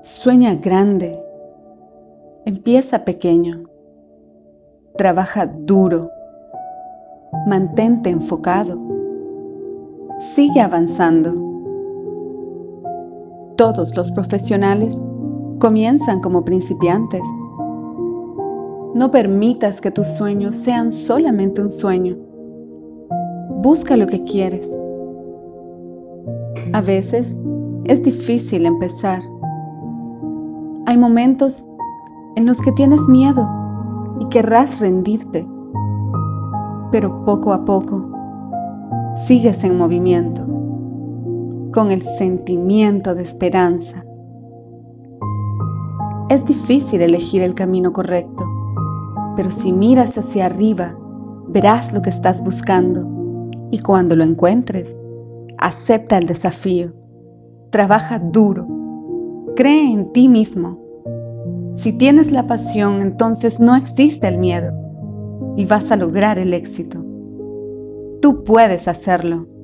Sueña grande, empieza pequeño, trabaja duro, mantente enfocado, sigue avanzando. Todos los profesionales comienzan como principiantes. No permitas que tus sueños sean solamente un sueño. Busca lo que quieres. A veces es difícil empezar. Hay momentos en los que tienes miedo y querrás rendirte, pero poco a poco sigues en movimiento, con el sentimiento de esperanza. Es difícil elegir el camino correcto, pero si miras hacia arriba, verás lo que estás buscando y cuando lo encuentres, acepta el desafío, trabaja duro. Cree en ti mismo. Si tienes la pasión, entonces no existe el miedo y vas a lograr el éxito. Tú puedes hacerlo.